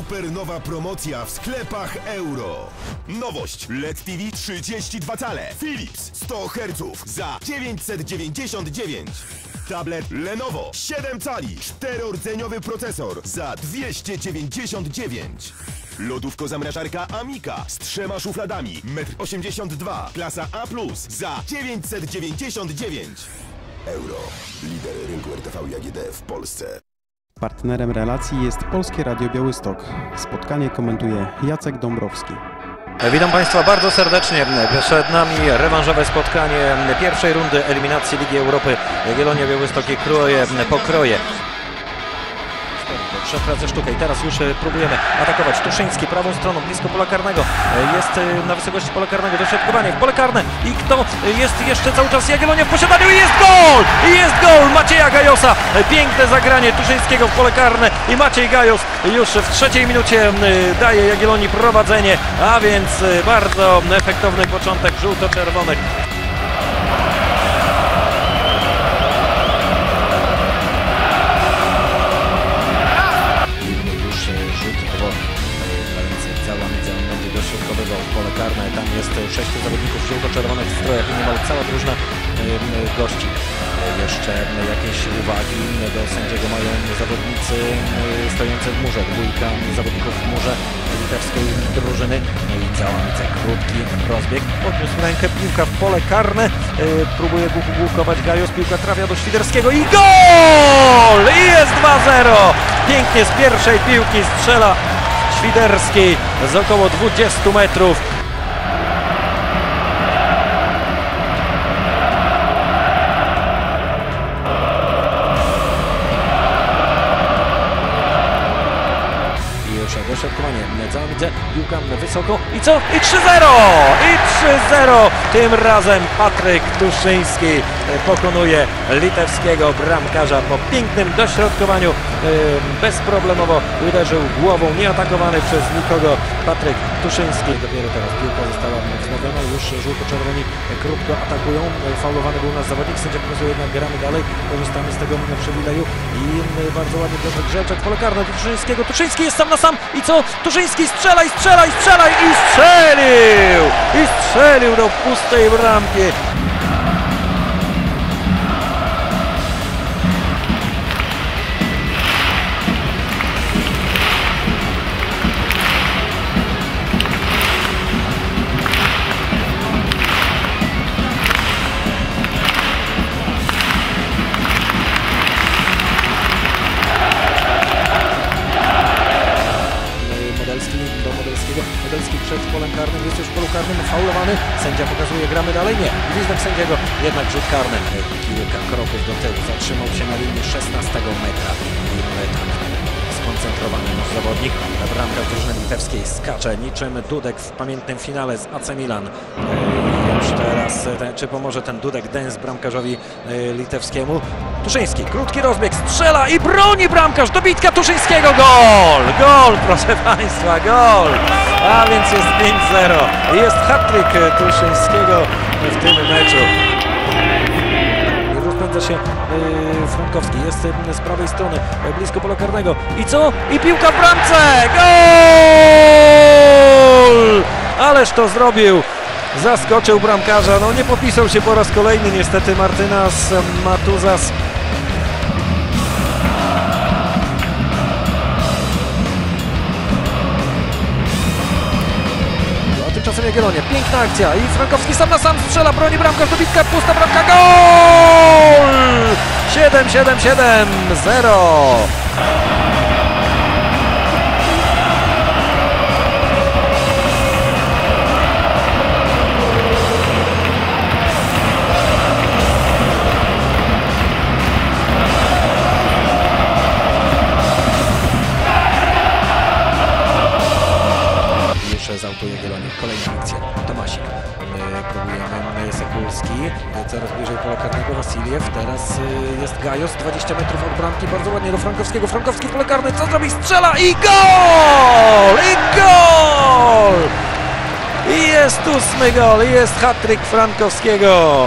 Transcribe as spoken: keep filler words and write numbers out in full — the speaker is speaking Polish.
Super nowa promocja w sklepach Euro. Nowość L E D T V trzydzieści dwa cale Philips sto herców za dziewięćset dziewięćdziesiąt dziewięć. Tablet Lenovo siedem cali czterordzeniowy procesor za dwieście dziewięćdziesiąt dziewięć. Lodówko-zamrażarka Amika z trzema szufladami metr osiemdziesiąt dwa klasa A plus za dziewięćset dziewięćdziesiąt dziewięć. Euro. Lider rynku R T V i A G D w Polsce. Partnerem relacji jest Polskie Radio Białystok. Spotkanie komentuje Jacek Dąbrowski. Witam Państwa bardzo serdecznie. Przed nami rewanżowe spotkanie pierwszej rundy eliminacji Ligi Europy. Jagiellonia Białystok i kroje, pokroje. Przed pracę sztukę i teraz już próbujemy atakować. Tuszyński prawą stroną, blisko pola karnego. Jest na wysokości pola karnego, dośrodkowanie w pole karne. I kto jest jeszcze cały czas? Jagiellonia w posiadaniu. Jest gol! Jest gol Macieja Gajosa. Piękne zagranie Tuszyńskiego w pole karne. I Maciej Gajos już w trzeciej minucie daje Jagiellonii prowadzenie. A więc bardzo efektowny początek żółto-czerwonych. Pole karne, tam jest sześciu zawodników żółto-czerwonych w strojach i niemal cała drużyna gości. Jeszcze jakieś uwagi do sędziego mają zawodnicy stojący w murze, dwójka zawodników w murze litewskiej drużyny i cała mica, krótki rozbieg, podniósł rękę, piłka w pole karne, próbuje blokować Gajos, piłka trafia do Świderskiego i gol! I jest dwa zero! Pięknie z pierwszej piłki strzela Świderski z około dwudziestu metrów. I już dośrodkowanie. Całą widzę, piłka wysoko i co? I trzy zero! I trzy zero! Tym razem Patryk Tuszyński pokonuje litewskiego bramkarza po pięknym dośrodkowaniu. Bezproblemowo uderzył głową, nieatakowany przez nikogo Patryk Tuszyński. Dopiero teraz piłka została wznowiona, już żółto-czerwoni krótko atakują. Faulowany był nasz zawodnik, sędzia pokazuje, jednak gramy dalej. Korzystamy z tego przywileju i bardzo ładnie dobrze Grzeczek. Pole karne do Tuszyńskiego. Tuszyński jest sam na sam i co? Tuszyński strzela i strzela i strzela i strzelił! I strzelił do pustej bramki. Przed polem karnym, jest już w polu karnym, faulowany, sędzia pokazuje, gramy dalej, nie, bliznak sędziego, jednak rzut karny, kilka kroków do tyłu, zatrzymał się na linii szesnastego metra, skoncentrowany nasz zawodnik, na bramka drużyny litewskiej skacze, niczym Dudek w pamiętnym finale z A C Milan. Już teraz, czy pomoże ten Dudek dens bramkarzowi litewskiemu? Tuszyński, krótki rozbieg, strzela i broni bramkarz, dobitka Tuszyńskiego, gol! Gol, proszę Państwa, gol! A więc jest pięć zero, jest hat-trick Tuszyńskiego w tym meczu. Rozpędza się yy, Frankowski, jest yy, z prawej strony, yy, blisko pola karnego i co? I piłka w bramce, gol! Ależ to zrobił! Zaskoczył bramkarza, no nie podpisał się po raz kolejny niestety Martynas Matuzas. A tymczasem Jagiellonia, piękna akcja i Frankowski sam na sam strzela, broni bramkarz, dobitka, pusta bramka, gol! siedem siedem siedem zero. Z autu Jagiellonii. Kolejna akcja. Tomasik. Próbujemy. Sekulski. Coraz bliżej pola karnego. Wasiliew. Teraz jest Gajos. dwadzieścia metrów od bramki. Bardzo ładnie do Frankowskiego. Frankowski w pole karne. Co zrobi? Strzela i gol! I gol! I jest ósmy gol. Jest hat-trick Frankowskiego.